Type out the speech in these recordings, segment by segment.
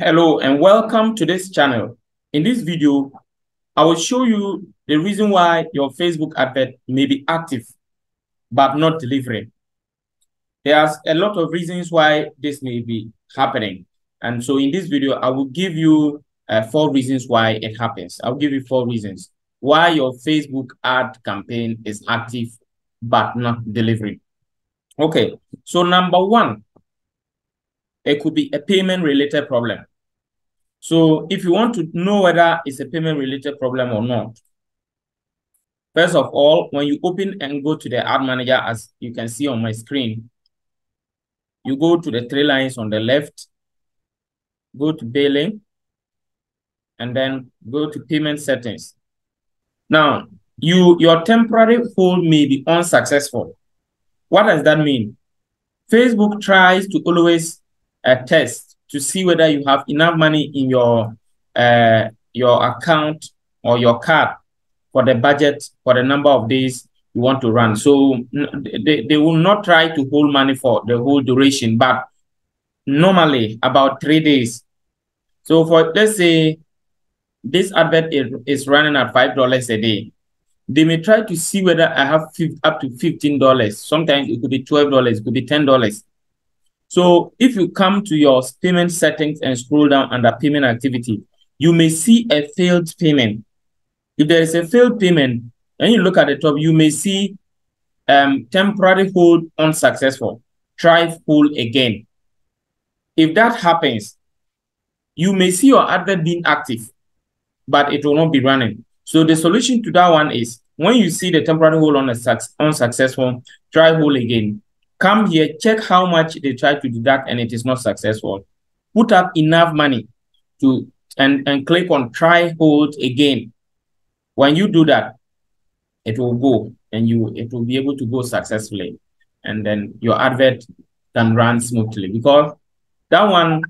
Hello and welcome to this channel. In this video, I will show you the reason why your Facebook advert may be active but not delivering. There's a lot of reasons why this may be happening. And so in this video, I will give you 4 reasons why it happens. I'll give you 4 reasons why your Facebook ad campaign is active but not delivering. Okay, so number one, it could be a payment-related problem. So if you want to know whether it's a payment-related problem or not, first of all, when you open and go to the ad manager, as you can see on my screen, you go to the 3 lines on the left, go to billing, and then go to payment settings. Now, your temporary hold may be unsuccessful. What does that mean? Facebook tries to always test to see whether you have enough money in your account or your card for the budget, for the number of days you want to run. So they will not try to hold money for the whole duration, but normally about 3 days. So for, let's say this advert is running at $5 a day. They may try to see whether I have up to $15. Sometimes it could be $12, it could be $10. So if you come to your payment settings and scroll down under payment activity, you may see a failed payment. If there is a failed payment, and you look at the top, you may see temporary hold unsuccessful. Try hold again. If that happens, you may see your advert being active, but it will not be running. So the solution to that one is, when you see the temporary hold unsuccessful, try hold again. Come here, check how much they try to deduct and it is not successful. Put up enough money to and click on try hold again. When you do that, it will go and it will be able to go successfully. And then your advert can run smoothly, because that one,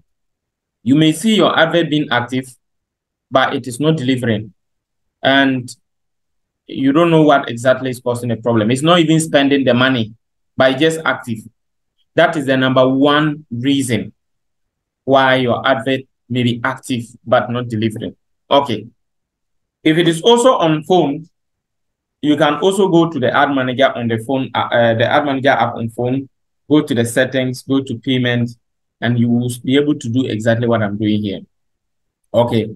you may see your advert being active, but it is not delivering. And you don't know what exactly is causing the problem. It's not even spending the money, by just active. That is the number one reason why your advert may be active but not delivering. Okay. If it is also on phone, you can also go to the ad manager on the phone, the ad manager app on phone, go to the settings, go to payment, and you will be able to do exactly what I'm doing here. Okay.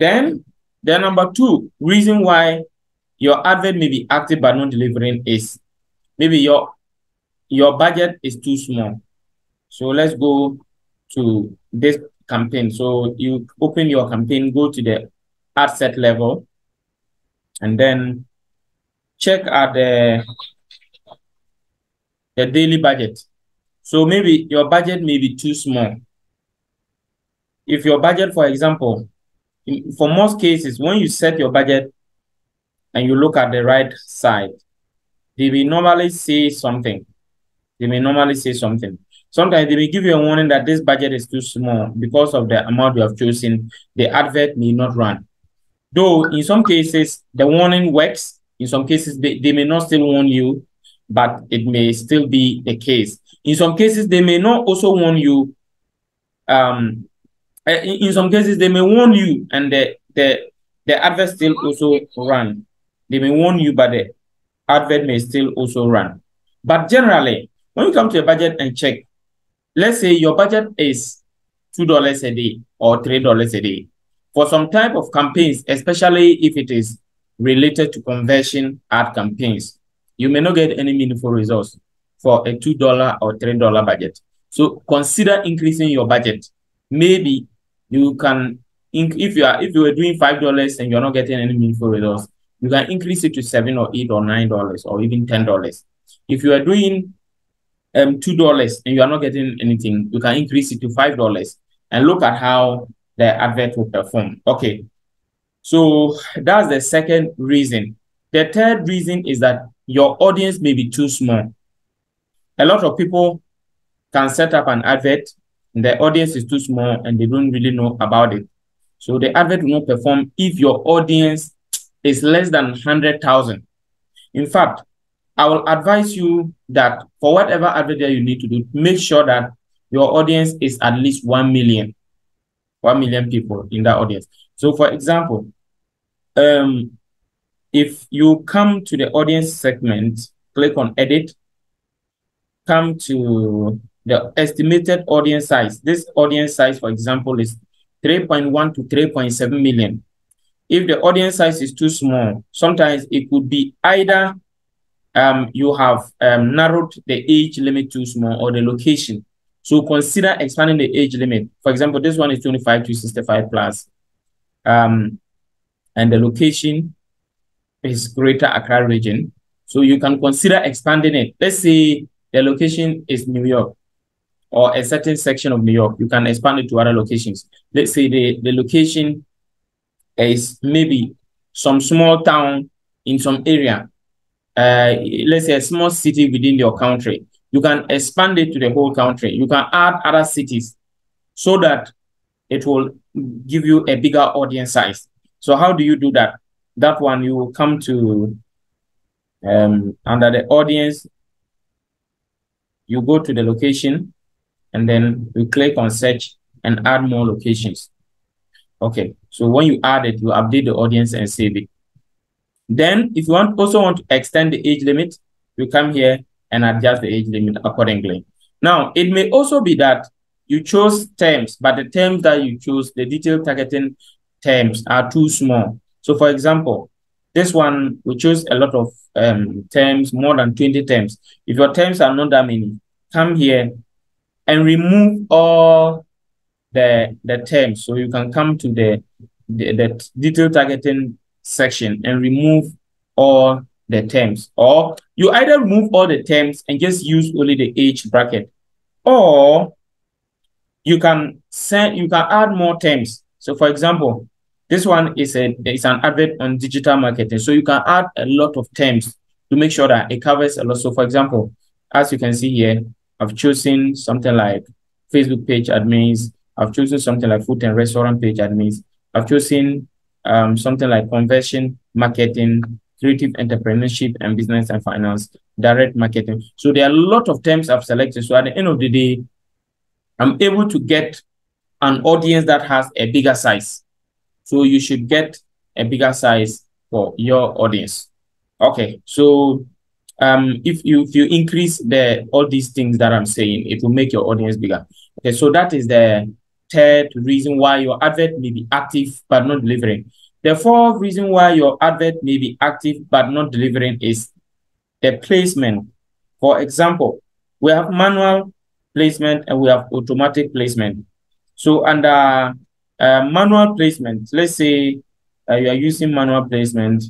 Then the number 2 reason why your advert may be active but not delivering is maybe your budget is too small. So let's go to this campaign. So you open your campaign, go to the ad set level, and then check at the daily budget. So maybe your budget may be too small. If your budget, for example, for most cases, when you set your budget and you look at the right side, they will normally say something. They may normally say something. Sometimes they may give you a warning that this budget is too small. Because of the amount you have chosen, the advert may not run. Though in some cases, the warning works. In some cases, they may not still warn you, but it may still be the case. In some cases, they may not also warn you. In some cases, they may warn you and the advert still also run. They may warn you, but the advert may still also run. But generally, when you come to your budget and check, let's say your budget is $2 a day or $3 a day. For some type of campaigns, especially if it is related to conversion ad campaigns, you may not get any meaningful results for a $2 or $3 budget. So consider increasing your budget. Maybe you can, if you were doing $5 and you're not getting any meaningful results, you can increase it to $7 or $8 or $9 or even $10. If you are doing $2 and you are not getting anything, you can increase it to $5 and look at how the advert will perform. Okay, so that's the second reason. The third reason is that your audience may be too small. A lot of people can set up an advert, and the audience is too small and they don't really know about it. So the advert will not perform if your audience is less than 100,000. In fact, I will advise you that for whatever advert you need to do, make sure that your audience is at least 1 million. 1 million people in that audience. So for example, if you come to the audience segment, click on edit, come to the estimated audience size. This audience size, for example, is 3.1 to 3.7 million. If the audience size is too small, sometimes it could be either you have narrowed the age limit too small or the location. So consider expanding the age limit. For example, this one is 25 to 65 plus. And the location is Greater Accra region. So you can consider expanding it. Let's say the location is New York or a certain section of New York. You can expand it to other locations. Let's say the location is maybe some small town in some area. Let's say a small city within your country. You can expand it to the whole country. You can add other cities so that it will give you a bigger audience size. So how do you do that? That one, you will come to under the audience, you go to the location, and then you click on search and add more locations. Okay, so when you add it, you update the audience and save it. Then if you also want to extend the age limit, you come here and adjust the age limit accordingly. Now, it may also be that you chose terms, but the terms that you chose, the detailed targeting terms, are too small. So for example, this one, we chose a lot of terms, more than 20 terms. If your terms are not that many, come here and remove all the terms. So you can come to the detailed targeting section and remove all the terms, or you either remove all the terms and just use only the age bracket, or you can add more terms. So for example, this one is an advert on digital marketing, so you can add a lot of terms to make sure that it covers a lot. So for example, as you can see here, I've chosen something like Facebook page admins, I've chosen something like food and restaurant page admins, I've chosen something like conversion marketing, creative entrepreneurship and business and finance, direct marketing. So there are a lot of terms I've selected. So at the end of the day, I'm able to get an audience that has a bigger size. So you should get a bigger size for your audience. Okay, so if you increase all these things that I'm saying, it will make your audience bigger. Okay, so that is the third reason why your advert may be active but not delivering. The fourth reason why your advert may be active but not delivering is the placement. For example, we have manual placement and we have automatic placement. So under manual placement, let's say you are using manual placement,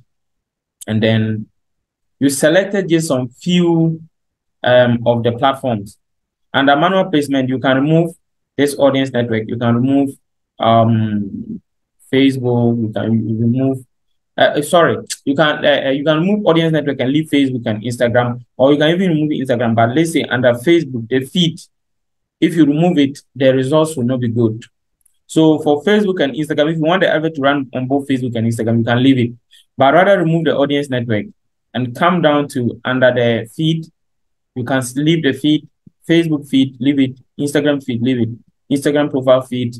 and then you selected just some few of the platforms. Under manual placement, you can remove this audience network. You can remove Facebook. You can remove. You can remove audience network and leave Facebook and Instagram, or you can even remove Instagram. But let's say under Facebook, the feed, if you remove it, the results will not be good. So for Facebook and Instagram, if you want the advert to run on both Facebook and Instagram, you can leave it. But rather remove the audience network and come down to under the feed. You can leave the feed, Facebook feed, leave it. Instagram feed, leave it. Instagram profile feed.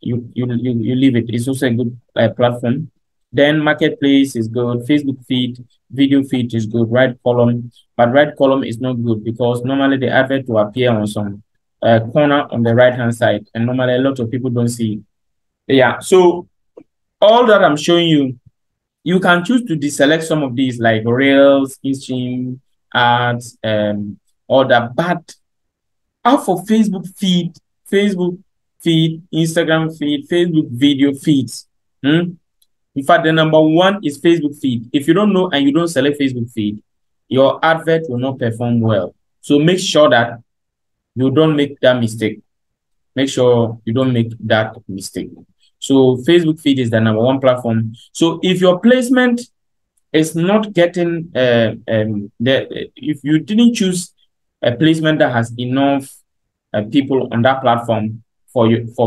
You leave it. It's also a good platform. Then marketplace is good. Facebook feed, video feed is good. Right column, but right column is not good because normally the advert will appear on some corner on the right hand side, and normally a lot of people don't see it. Yeah. So all that I'm showing you, you can choose to deselect some of these like Reels, Instagram ads, all that. But out for Facebook feed, Instagram feed, Facebook video feeds. In fact, the number one is Facebook feed. If you don't know and you don't select Facebook feed, your advert will not perform well. So make sure that you don't make that mistake. Make sure you don't make that mistake. So Facebook feed is the number one platform. So if your placement is not getting, if you didn't choose a placement that has enough people on that platform for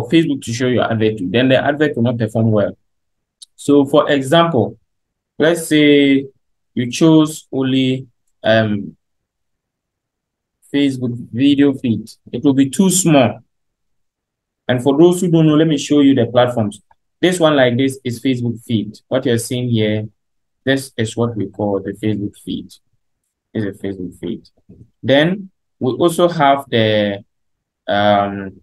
Facebook to show your advert, then the advert will not perform well. So for example, let's say you chose only Facebook video feed. It will be too small. And for those who don't know, let me show you the platforms. This one like this is Facebook feed. What you're seeing here, this is what we call the Facebook feed. Is a Facebook feed. Then we also have the Facebook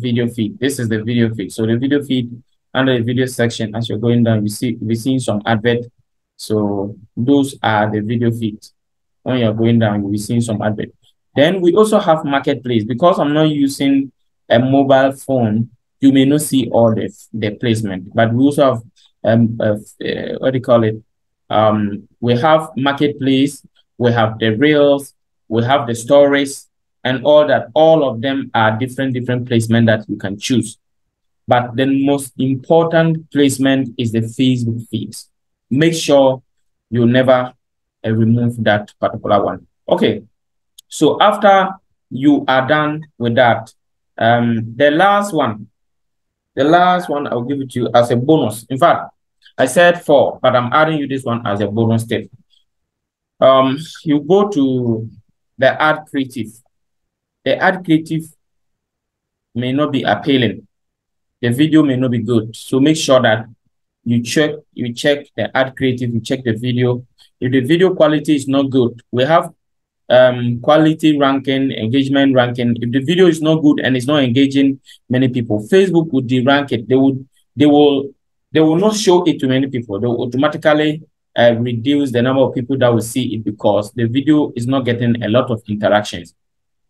video feed. This is the video feed. So the video feed, under the video section, as you're going down, we're seeing some advert. So those are the video feed. When you're going down, we'll be seeing some advert. Then we also have marketplace. Because I'm not using a mobile phone, you may not see all the placement, but we also have we have marketplace, we have the reels, we have the stories, and all that. All of them are different placement that you can choose. But the most important placement is the Facebook feeds. Make sure you never remove that particular one. Okay, so after you are done with that, the last one I'll give it to you as a bonus. In fact, I said 4, but I'm adding you this one as a bonus tip. You go to the ad creative. The ad creative may not be appealing. The video may not be good. So make sure that you check the ad creative, you check the video. If the video quality is not good, we have quality ranking, engagement ranking. If the video is not good and it's not engaging many people, Facebook would de-rank it. They will not show it to many people. They will automatically reduce the number of people that will see it because the video is not getting a lot of interactions.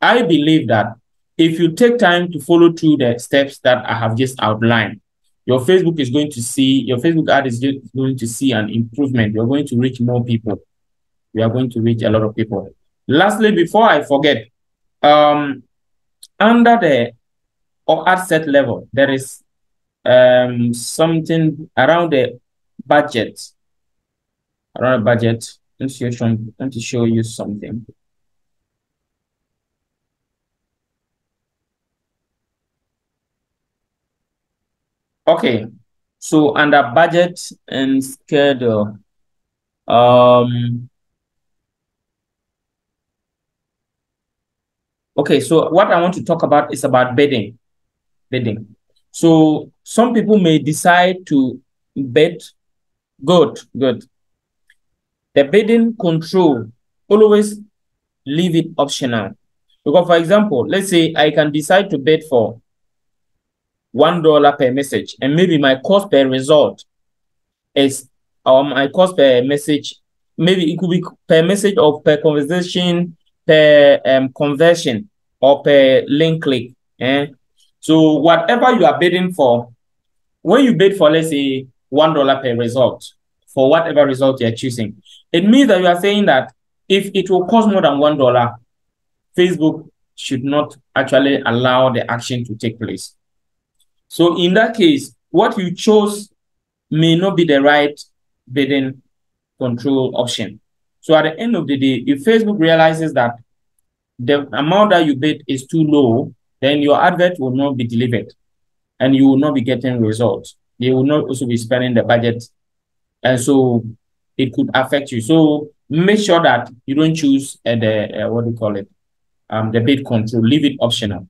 I believe that if you take time to follow through the steps that I have just outlined, your Facebook ad is just going to see an improvement. You're going to reach more people. You are going to reach a lot of people. Lastly, before I forget, under the ad set level, there is something around the budget. Around the budget, I'm going to show you something. Okay, so under budget and schedule, okay, so what I want to talk about is about bidding. Bidding. So some people may decide to bid. Good. The bidding control, always leave it optional. Because for example, let's say I can decide to bid for $1 per message, and maybe my cost per result is my cost per message. Maybe it could be per message or per conversation, per conversion, or per link click. So whatever you are bidding for, when you bid for, let's say, $1 per result for whatever result you're choosing, it means that you are saying that if it will cost more than $1, Facebook should not actually allow the action to take place. So in that case, what you chose may not be the right bidding control option. So at the end of the day, if Facebook realizes that the amount that you bid is too low, then your advert will not be delivered and you will not be getting results. They will not also be spending the budget. And so it could affect you. So make sure that you don't choose the bid control, leave it optional.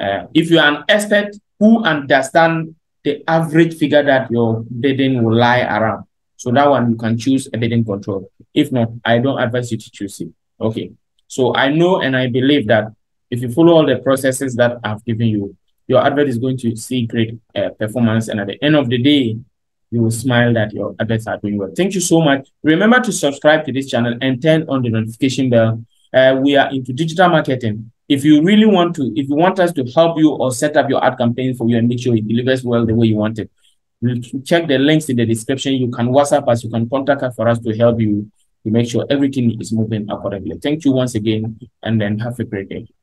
If you are an expert who understand the average figure that your bidding will lie around. So that one, you can choose a bidding control. If not, I don't advise you to choose it. Okay. So I know and I believe that if you follow all the processes that I've given you, your advert is going to see great performance. And at the end of the day, you will smile that your adverts are doing well. Thank you so much. Remember to subscribe to this channel and turn on the notification bell. We are into digital marketing. If you really want to, if you want us to help you or set up your ad campaign for you and make sure it delivers well the way you want it, check the links in the description. You can WhatsApp us, you can contact us for us to help you to make sure everything is moving accordingly. Thank you once again, and then have a great day.